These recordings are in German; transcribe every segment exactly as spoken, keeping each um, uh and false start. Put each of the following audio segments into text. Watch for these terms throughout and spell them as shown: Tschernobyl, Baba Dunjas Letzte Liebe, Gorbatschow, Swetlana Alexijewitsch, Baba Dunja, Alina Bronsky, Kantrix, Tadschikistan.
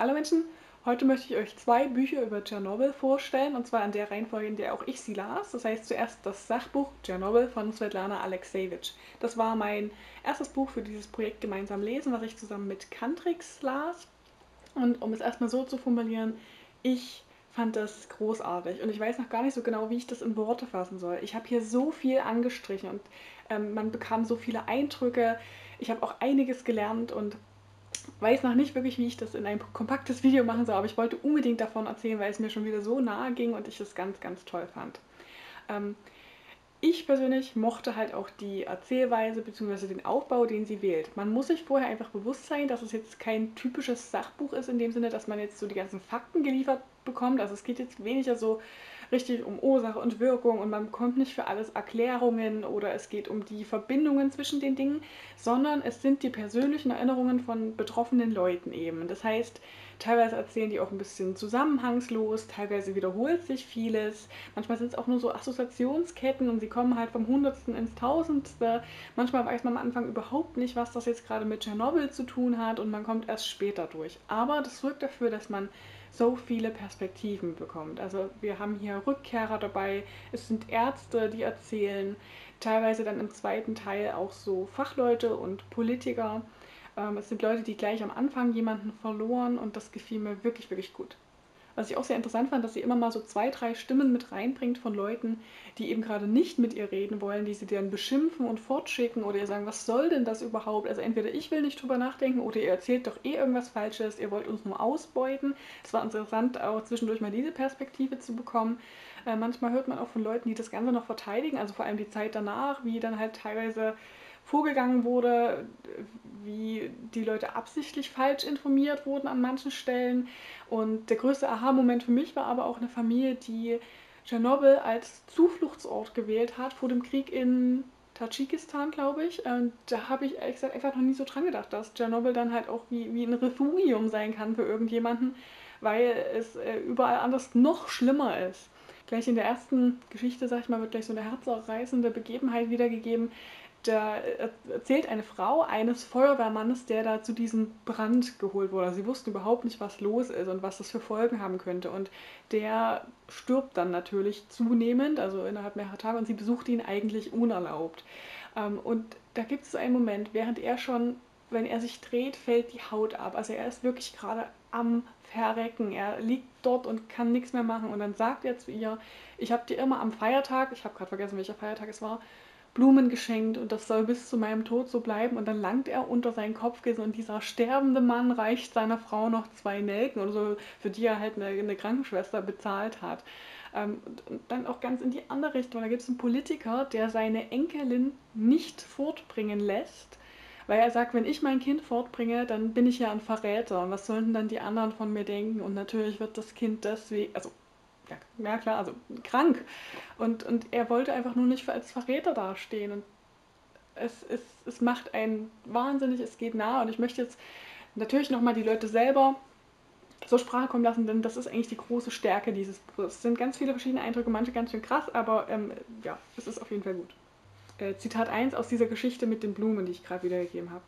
Hallo Menschen, heute möchte ich euch zwei Bücher über Tschernobyl vorstellen, und zwar in der Reihenfolge, in der auch ich sie las. Das heißt zuerst das Sachbuch Tschernobyl von Swetlana Alexijewitsch. Das war mein erstes Buch für dieses Projekt Gemeinsam Lesen, was ich zusammen mit Kantrix las. Und um es erstmal so zu formulieren, ich fand das großartig und ich weiß noch gar nicht so genau, wie ich das in Worte fassen soll. Ich habe hier so viel angestrichen und ähm, man bekam so viele Eindrücke. Ich habe auch einiges gelernt und weiß noch nicht wirklich, wie ich das in ein kompaktes Video machen soll, aber ich wollte unbedingt davon erzählen, weil es mir schon wieder so nahe ging und ich das ganz, ganz toll fand. Ähm, ich persönlich mochte halt auch die Erzählweise bzw. den Aufbau, den sie wählt. Man muss sich vorher einfach bewusst sein, dass es jetzt kein typisches Sachbuch ist, in dem Sinne, dass man jetzt so die ganzen Fakten geliefert bekommt. Also es geht jetzt weniger so richtig um Ursache und Wirkung und man bekommt nicht für alles Erklärungen oder es geht um die Verbindungen zwischen den Dingen, sondern es sind die persönlichen Erinnerungen von betroffenen Leuten eben. Das heißt, teilweise erzählen die auch ein bisschen zusammenhangslos, teilweise wiederholt sich vieles, manchmal sind es auch nur so Assoziationsketten und sie kommen halt vom Hundertsten ins Tausendste. Manchmal weiß man am Anfang überhaupt nicht, was das jetzt gerade mit Tschernobyl zu tun hat und man kommt erst später durch. Aber das sorgt dafür, dass man so viele Perspektiven bekommt. Also wir haben hier Rückkehrer dabei, es sind Ärzte, die erzählen, teilweise dann im zweiten Teil auch so Fachleute und Politiker. Ähm, es sind Leute, die gleich am Anfang jemanden verloren und das gefiel mir wirklich, wirklich gut. Was ich auch sehr interessant fand, dass sie immer mal so zwei, drei Stimmen mit reinbringt von Leuten, die eben gerade nicht mit ihr reden wollen, die sie dann beschimpfen und fortschicken oder ihr sagen, was soll denn das überhaupt? Also entweder ich will nicht drüber nachdenken oder ihr erzählt doch eh irgendwas Falsches, ihr wollt uns nur ausbeuten. Es war interessant, auch zwischendurch mal diese Perspektive zu bekommen. Äh, manchmal hört man auch von Leuten, die das Ganze noch verteidigen, also vor allem die Zeit danach, wie dann halt teilweise vorgegangen wurde, wie die Leute absichtlich falsch informiert wurden an manchen Stellen. Und der größte Aha-Moment für mich war aber auch eine Familie, die Tschernobyl als Zufluchtsort gewählt hat vor dem Krieg in Tadschikistan, glaube ich. Und da habe ich ehrlich gesagt einfach noch nie so dran gedacht, dass Tschernobyl dann halt auch wie, wie ein Refugium sein kann für irgendjemanden, weil es überall anders noch schlimmer ist. Gleich in der ersten Geschichte, sag ich mal, wird gleich so eine herzerreißende Begebenheit wiedergegeben. Da erzählt eine Frau eines Feuerwehrmannes, der da zu diesem Brand geholt wurde. Sie wussten überhaupt nicht, was los ist und was das für Folgen haben könnte. Und der stirbt dann natürlich zunehmend, also innerhalb mehrerer Tage, und sie besucht ihn eigentlich unerlaubt. Und da gibt es so einen Moment, während er schon, wenn er sich dreht, fällt die Haut ab. Also er ist wirklich gerade am Verrecken. Er liegt dort und kann nichts mehr machen. Und dann sagt er zu ihr, ich habe dir immer am Feiertag, ich habe gerade vergessen, welcher Feiertag es war, Blumen geschenkt und das soll bis zu meinem Tod so bleiben. Und dann langt er unter seinen Kopfkissen und dieser sterbende Mann reicht seiner Frau noch zwei Nelken oder so, für die er halt eine, eine Krankenschwester bezahlt hat. Ähm, und dann auch ganz in die andere Richtung. Da gibt es einen Politiker, der seine Enkelin nicht fortbringen lässt, weil er sagt, wenn ich mein Kind fortbringe, dann bin ich ja ein Verräter. Und was sollten dann die anderen von mir denken? Und natürlich wird das Kind deswegen, also ja klar, also krank. Und, und er wollte einfach nur nicht als Verräter dastehen. Und es, es, es macht einen wahnsinnig, es geht nahe. Und ich möchte jetzt natürlich nochmal die Leute selber zur Sprache kommen lassen, denn das ist eigentlich die große Stärke dieses Buches. Es sind ganz viele verschiedene Eindrücke, manche ganz schön krass, aber ähm, ja, es ist auf jeden Fall gut. Äh, Zitat eins aus dieser Geschichte mit den Blumen, die ich gerade wiedergegeben habe.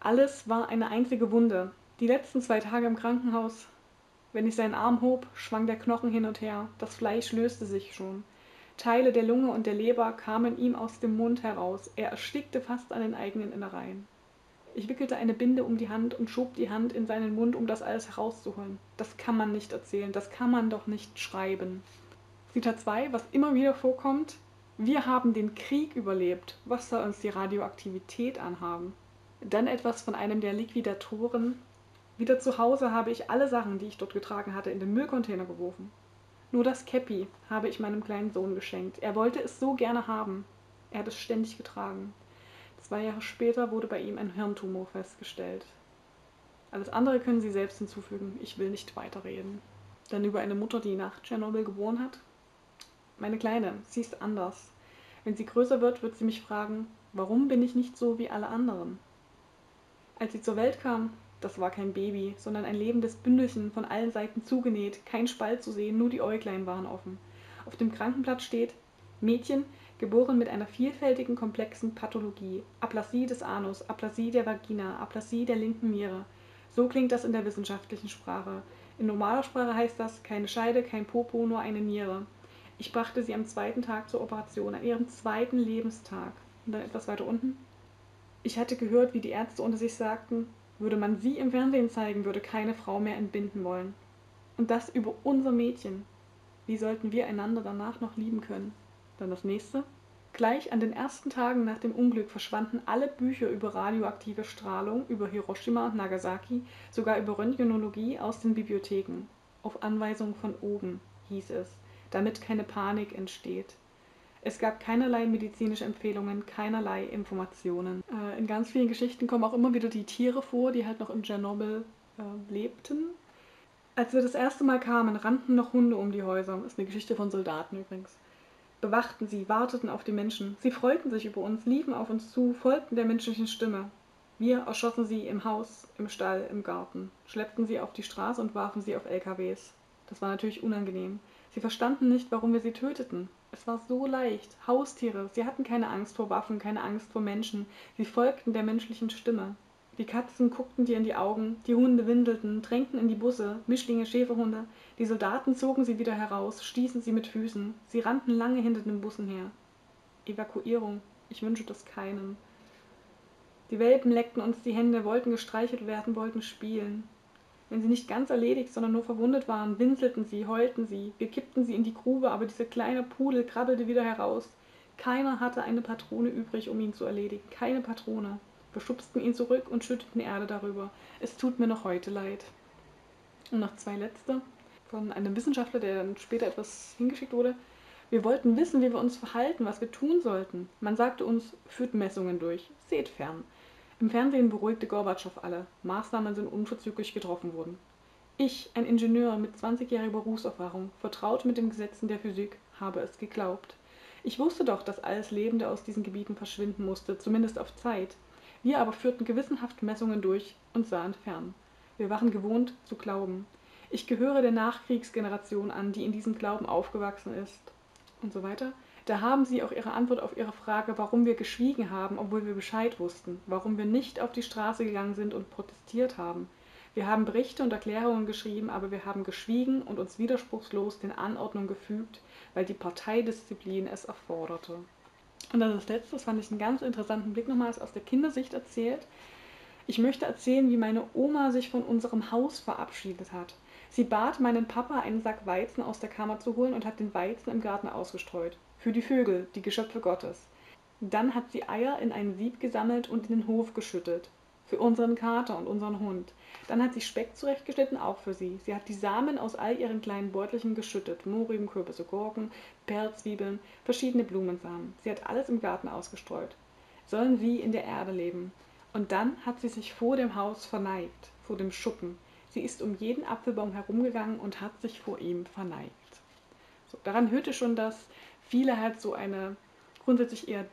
Alles war eine einzige Wunde. Die letzten zwei Tage im Krankenhaus. Wenn ich seinen Arm hob, schwang der Knochen hin und her, das Fleisch löste sich schon. Teile der Lunge und der Leber kamen ihm aus dem Mund heraus, er erstickte fast an den eigenen Innereien. Ich wickelte eine Binde um die Hand und schob die Hand in seinen Mund, um das alles herauszuholen. Das kann man nicht erzählen, das kann man doch nicht schreiben. Zitat zwei, was immer wieder vorkommt, wir haben den Krieg überlebt, was soll uns die Radioaktivität anhaben? Dann etwas von einem der Liquidatoren. Wieder zu Hause habe ich alle Sachen, die ich dort getragen hatte, in den Müllcontainer geworfen. Nur das Käppi habe ich meinem kleinen Sohn geschenkt. Er wollte es so gerne haben. Er hat es ständig getragen. Zwei Jahre später wurde bei ihm ein Hirntumor festgestellt. Alles andere können Sie selbst hinzufügen. Ich will nicht weiterreden. Dann über eine Mutter, die nach Tschernobyl geboren hat. Meine Kleine, sie ist anders. Wenn sie größer wird, wird sie mich fragen, warum bin ich nicht so wie alle anderen? Als sie zur Welt kam, das war kein Baby, sondern ein lebendes Bündelchen, von allen Seiten zugenäht, kein Spalt zu sehen, nur die Äuglein waren offen. Auf dem Krankenblatt steht, Mädchen, geboren mit einer vielfältigen, komplexen Pathologie, Aplasie des Anus, Aplasie der Vagina, Aplasie der linken Niere, So klingt das in der wissenschaftlichen Sprache. In normaler Sprache heißt das, keine Scheide, kein Popo, nur eine Niere. Ich brachte sie am zweiten Tag zur Operation, an ihrem zweiten Lebenstag. Und dann etwas weiter unten. Ich hatte gehört, wie die Ärzte unter sich sagten, würde man sie im Fernsehen zeigen, würde keine Frau mehr entbinden wollen. Und das über unser Mädchen. Wie sollten wir einander danach noch lieben können? Dann das nächste. Gleich an den ersten Tagen nach dem Unglück verschwanden alle Bücher über radioaktive Strahlung, über Hiroshima und Nagasaki, sogar über Röntgenologie aus den Bibliotheken. Auf Anweisung von oben, hieß es, damit keine Panik entsteht. Es gab keinerlei medizinische Empfehlungen, keinerlei Informationen. Äh, in ganz vielen Geschichten kommen auch immer wieder die Tiere vor, die halt noch in Tschernobyl äh, lebten. Als wir das erste Mal kamen, rannten noch Hunde um die Häuser. Das ist eine Geschichte von Soldaten übrigens. Bewachten sie, warteten auf die Menschen. Sie freuten sich über uns, liefen auf uns zu, folgten der menschlichen Stimme. Wir erschossen sie im Haus, im Stall, im Garten, schleppten sie auf die Straße und warfen sie auf L K Ws. Das war natürlich unangenehm. Sie verstanden nicht, warum wir sie töteten. Es war so leicht. Haustiere, sie hatten keine Angst vor Waffen, keine Angst vor Menschen. Sie folgten der menschlichen Stimme. Die Katzen guckten dir in die Augen, die Hunde windelten, drängten in die Busse, Mischlinge, Schäferhunde. Die Soldaten zogen sie wieder heraus, stießen sie mit Füßen. Sie rannten lange hinter den Bussen her. Evakuierung. Ich wünsche das keinem. Die Welpen leckten uns die Hände, wollten gestreichelt werden, wollten spielen. Wenn sie nicht ganz erledigt, sondern nur verwundet waren, winselten sie, heulten sie. Wir kippten sie in die Grube, aber dieser kleine Pudel krabbelte wieder heraus. Keiner hatte eine Patrone übrig, um ihn zu erledigen. Keine Patrone. Wir schubsten ihn zurück und schütteten Erde darüber. Es tut mir noch heute leid. Und noch zwei letzte von einem Wissenschaftler, der dann später etwas hingeschickt wurde. Wir wollten wissen, wie wir uns verhalten, was wir tun sollten. Man sagte uns, führt Messungen durch, seht fern. Im Fernsehen beruhigte Gorbatschow alle. Maßnahmen sind unverzüglich getroffen worden. Ich, ein Ingenieur mit zwanzigjähriger Berufserfahrung, vertraut mit den Gesetzen der Physik, habe es geglaubt. Ich wusste doch, dass alles Lebende aus diesen Gebieten verschwinden musste, zumindest auf Zeit. Wir aber führten gewissenhaft Messungen durch und sahen fern. Wir waren gewohnt zu glauben. Ich gehöre der Nachkriegsgeneration an, die in diesem Glauben aufgewachsen ist. Und so weiter. Da haben sie auch ihre Antwort auf ihre Frage, warum wir geschwiegen haben, obwohl wir Bescheid wussten, warum wir nicht auf die Straße gegangen sind und protestiert haben. Wir haben Berichte und Erklärungen geschrieben, aber wir haben geschwiegen und uns widerspruchslos den Anordnungen gefügt, weil die Parteidisziplin es erforderte. Und dann das Letzte, das fand ich einen ganz interessanten Blick nochmal, ist aus der Kindersicht erzählt. Ich möchte erzählen, wie meine Oma sich von unserem Haus verabschiedet hat. Sie bat meinen Papa, einen Sack Weizen aus der Kammer zu holen und hat den Weizen im Garten ausgestreut. Für die Vögel, die Geschöpfe Gottes. Dann hat sie Eier in einen Sieb gesammelt und in den Hof geschüttet. Für unseren Kater und unseren Hund. Dann hat sie Speck zurechtgeschnitten, auch für sie. Sie hat die Samen aus all ihren kleinen Beutelchen geschüttet. Mohrrüben, Kürbisse, Gurken, Perlzwiebeln, verschiedene Blumensamen. Sie hat alles im Garten ausgestreut. Sollen sie in der Erde leben. Und dann hat sie sich vor dem Haus verneigt, vor dem Schuppen. Sie ist um jeden Apfelbaum herumgegangen und hat sich vor ihm verneigt. So, daran hörte schon, dass viele halt so eine grundsätzlich eher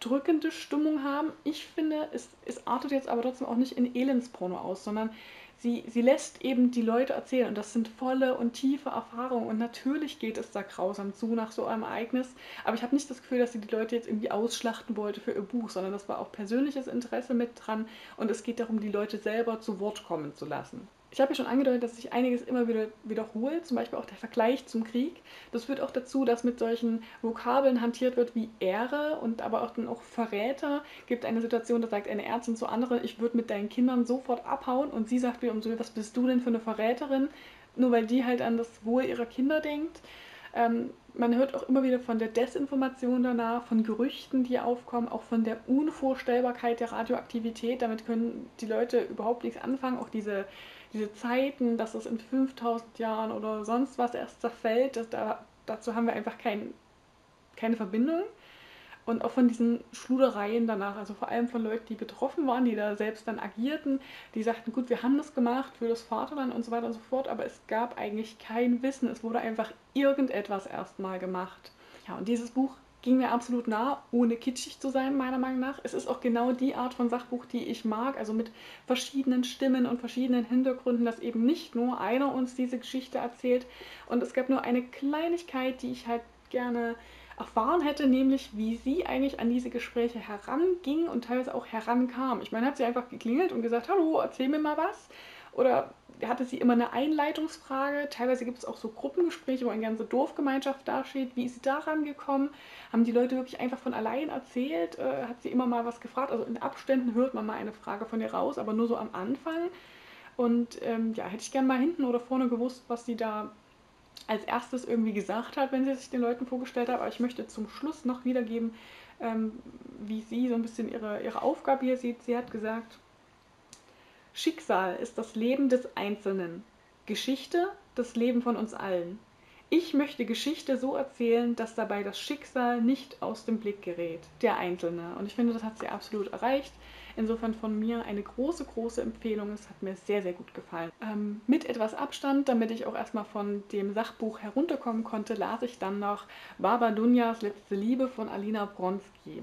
drückende Stimmung haben. Ich finde, es, es artet jetzt aber trotzdem auch nicht in Elendsporno aus, sondern sie, sie lässt eben die Leute erzählen. Und das sind volle und tiefe Erfahrungen. Und natürlich geht es da grausam zu nach so einem Ereignis. Aber ich habe nicht das Gefühl, dass sie die Leute jetzt irgendwie ausschlachten wollte für ihr Buch, sondern das war auch persönliches Interesse mit dran. Und es geht darum, die Leute selber zu Wort kommen zu lassen. Ich habe ja schon angedeutet, dass sich einiges immer wieder wiederholt, zum Beispiel auch der Vergleich zum Krieg. Das führt auch dazu, dass mit solchen Vokabeln hantiert wird wie Ehre und aber auch dann auch Verräter. Es gibt eine Situation, da sagt eine Ärztin zu anderen, ich würde mit deinen Kindern sofort abhauen und sie sagt wieder, was bist du denn für eine Verräterin? Nur weil die halt an das Wohl ihrer Kinder denkt. Ähm, man hört auch immer wieder von der Desinformation danach, von Gerüchten, die aufkommen, auch von der Unvorstellbarkeit der Radioaktivität. Damit können die Leute überhaupt nichts anfangen, auch diese... Diese Zeiten, dass es in fünftausend Jahren oder sonst was erst zerfällt, das, da, dazu haben wir einfach kein, keine Verbindung. Und auch von diesen Schludereien danach, also vor allem von Leuten, die betroffen waren, die da selbst dann agierten, die sagten, gut, wir haben das gemacht für das Vaterland und so weiter und so fort, aber es gab eigentlich kein Wissen, es wurde einfach irgendetwas erstmal gemacht. Ja, und dieses Buch ging mir absolut nah, ohne kitschig zu sein, meiner Meinung nach. Es ist auch genau die Art von Sachbuch, die ich mag, also mit verschiedenen Stimmen und verschiedenen Hintergründen, dass eben nicht nur einer uns diese Geschichte erzählt. Und es gab nur eine Kleinigkeit, die ich halt gerne erfahren hätte, nämlich wie sie eigentlich an diese Gespräche heranging und teilweise auch herankam. Ich meine, hat sie einfach geklingelt und gesagt, hallo, erzähl mir mal was. oder hatte sie immer eine Einleitungsfrage. Teilweise gibt es auch so Gruppengespräche, wo eine ganze Dorfgemeinschaft dasteht. Wie ist sie daran gekommen? Haben die Leute wirklich einfach von allein erzählt? Äh, hat sie immer mal was gefragt? Also in Abständen hört man mal eine Frage von ihr raus, aber nur so am Anfang. Und ähm, ja, hätte ich gern mal hinten oder vorne gewusst, was sie da als erstes irgendwie gesagt hat, wenn sie sich den Leuten vorgestellt hat. Aber ich möchte zum Schluss noch wiedergeben, ähm, wie sie so ein bisschen ihre, ihre Aufgabe hier sieht. Sie hat gesagt: Schicksal ist das Leben des Einzelnen, Geschichte das Leben von uns allen. Ich möchte Geschichte so erzählen, dass dabei das Schicksal nicht aus dem Blick gerät, der Einzelne. Und ich finde, das hat sie absolut erreicht. Insofern von mir eine große, große Empfehlung. Es hat mir sehr, sehr gut gefallen. Ähm, mit etwas Abstand, damit ich auch erstmal von dem Sachbuch herunterkommen konnte, las ich dann noch Baba Dunjas Letzte Liebe von Alina Bronsky.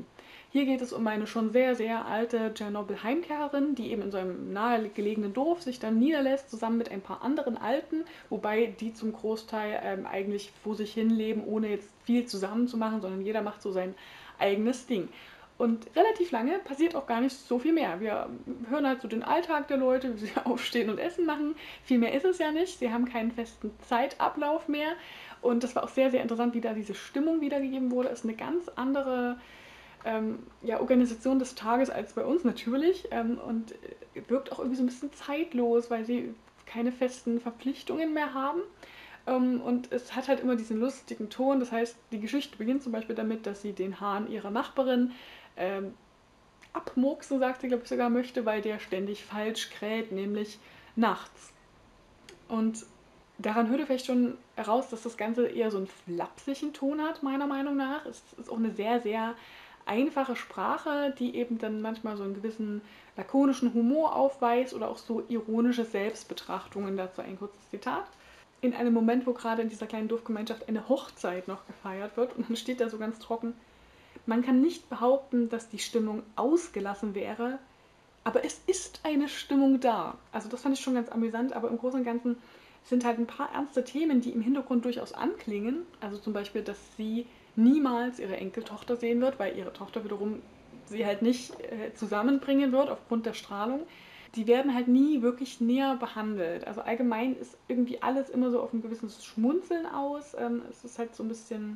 Hier geht es um eine schon sehr, sehr alte Tschernobyl-Heimkehrerin, die eben in so einem nahegelegenen Dorf sich dann niederlässt, zusammen mit ein paar anderen Alten, wobei die zum Großteil ähm, eigentlich vor sich hin leben, ohne jetzt viel zusammen zu machen, sondern jeder macht so sein eigenes Ding. Und relativ lange passiert auch gar nicht so viel mehr. Wir hören halt so den Alltag der Leute, wie sie aufstehen und Essen machen. Viel mehr ist es ja nicht. Sie haben keinen festen Zeitablauf mehr. Und das war auch sehr, sehr interessant, wie da diese Stimmung wiedergegeben wurde. Es ist eine ganz andere Ähm, ja, Organisation des Tages als bei uns natürlich ähm, und wirkt auch irgendwie so ein bisschen zeitlos, weil sie keine festen Verpflichtungen mehr haben ähm, und es hat halt immer diesen lustigen Ton. Das heißt, die Geschichte beginnt zum Beispiel damit, dass sie den Hahn ihrer Nachbarin ähm, abmurksen, sagt sie, glaube ich, sogar möchte, weil der ständig falsch kräht, nämlich nachts. Und daran hörte vielleicht schon heraus, dass das Ganze eher so einen flapsigen Ton hat, meiner Meinung nach. Es ist auch eine sehr, sehr einfache Sprache, die eben dann manchmal so einen gewissen lakonischen Humor aufweist oder auch so ironische Selbstbetrachtungen. Dazu ein kurzes Zitat. In einem Moment, wo gerade in dieser kleinen Dorfgemeinschaft eine Hochzeit noch gefeiert wird, und dann steht da so ganz trocken: Man kann nicht behaupten, dass die Stimmung ausgelassen wäre, aber es ist eine Stimmung da. Also das fand ich schon ganz amüsant, aber im Großen und Ganzen sind halt ein paar ernste Themen, die im Hintergrund durchaus anklingen. Also zum Beispiel, dass sie niemals ihre Enkeltochter sehen wird, weil ihre Tochter wiederum sie halt nicht äh, zusammenbringen wird aufgrund der Strahlung. Die werden halt nie wirklich näher behandelt. Also allgemein ist irgendwie alles immer so auf ein gewisses Schmunzeln aus. Ähm, es ist halt so ein bisschen,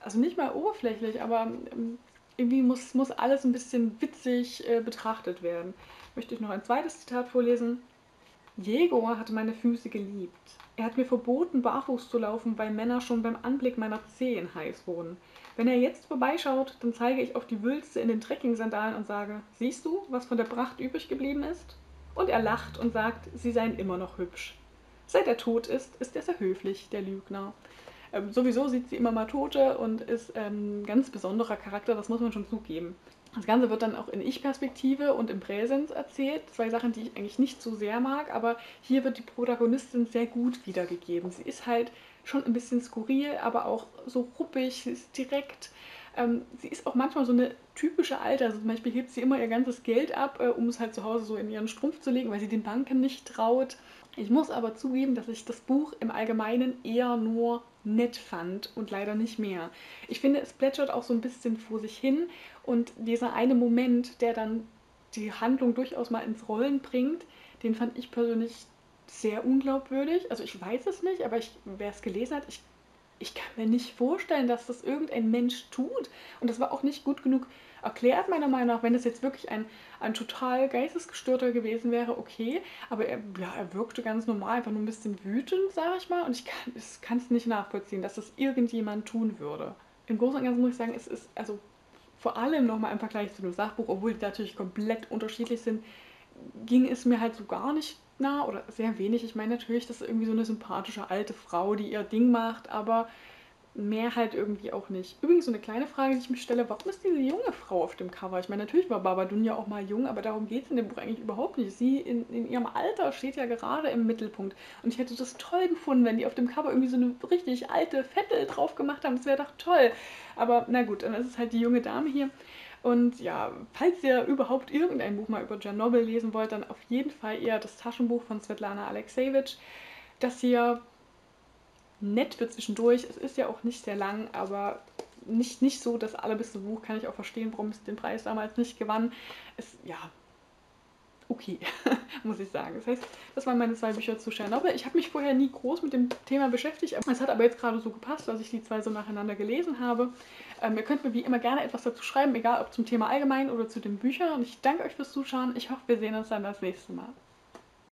also nicht mal oberflächlich, aber ähm, irgendwie muss, muss alles ein bisschen witzig äh, betrachtet werden. Möchte ich noch ein zweites Zitat vorlesen. Jegor hatte meine Füße geliebt. Er hat mir verboten, barfuß zu laufen, weil Männer schon beim Anblick meiner Zehen heiß wurden. Wenn er jetzt vorbeischaut, dann zeige ich auf die Wülste in den Trekking-Sandalen und sage: Siehst du, was von der Pracht übrig geblieben ist? Und er lacht und sagt, sie seien immer noch hübsch. Seit er tot ist, ist er sehr höflich, der Lügner. Ähm, sowieso sieht sie immer mal Tote und ist ein ähm, ganz besonderer Charakter, das muss man schon zugeben. Das Ganze wird dann auch in Ich-Perspektive und im Präsens erzählt. Zwei Sachen, die ich eigentlich nicht so sehr mag, aber hier wird die Protagonistin sehr gut wiedergegeben. Sie ist halt schon ein bisschen skurril, aber auch so ruppig, sie ist direkt. Ähm, sie ist auch manchmal so eine typische Alte. Also zum Beispiel hebt sie immer ihr ganzes Geld ab, äh, um es halt zu Hause so in ihren Strumpf zu legen, weil sie den Banken nicht traut. Ich muss aber zugeben, dass ich das Buch im Allgemeinen eher nur nett fand und leider nicht mehr. Ich finde, es plätschert auch so ein bisschen vor sich hin und dieser eine Moment, der dann die Handlung durchaus mal ins Rollen bringt, den fand ich persönlich sehr unglaubwürdig. Also ich weiß es nicht, aber wer es gelesen hat, ich, ich kann mir nicht vorstellen, dass das irgendein Mensch tut. Und das war auch nicht gut genug erklärt, meiner Meinung nach. Wenn das jetzt wirklich ein, ein total geistesgestörter gewesen wäre, okay, aber er, ja, er wirkte ganz normal, einfach nur ein bisschen wütend, sage ich mal, und ich kann es nicht nachvollziehen, dass das irgendjemand tun würde. Im Großen und Ganzen muss ich sagen, es ist also vor allem nochmal im Vergleich zu dem Sachbuch, obwohl die natürlich komplett unterschiedlich sind, ging es mir halt so gar nicht nah oder sehr wenig. Ich meine natürlich, das ist irgendwie so eine sympathische alte Frau, die ihr Ding macht, aber mehr halt irgendwie auch nicht. Übrigens so eine kleine Frage, die ich mich stelle: Warum ist diese junge Frau auf dem Cover? Ich meine, natürlich war Baba Dunja auch mal jung, aber darum geht es in dem Buch eigentlich überhaupt nicht. Sie in, in ihrem Alter steht ja gerade im Mittelpunkt. Und ich hätte das toll gefunden, wenn die auf dem Cover irgendwie so eine richtig alte Vettel drauf gemacht haben. Das wäre doch toll. Aber na gut, dann ist es halt die junge Dame hier. Und ja, falls ihr überhaupt irgendein Buch mal über Tschernobyl lesen wollt, dann auf jeden Fall eher das Taschenbuch von Swetlana Alexijewitsch. Das hier nett für zwischendurch. Es ist ja auch nicht sehr lang, aber nicht, nicht so das allerbeste Buch. Kann ich auch verstehen, warum es den Preis damals nicht gewann. Es, ja, okay, muss ich sagen. Das heißt, das waren meine zwei Bücher zu Tschernobyl. Ich habe mich vorher nie groß mit dem Thema beschäftigt. Es hat aber jetzt gerade so gepasst, dass ich die zwei so nacheinander gelesen habe. Ähm, ihr könnt mir wie immer gerne etwas dazu schreiben, egal ob zum Thema allgemein oder zu den Büchern. Und ich danke euch fürs Zuschauen. Ich hoffe, wir sehen uns dann das nächste Mal.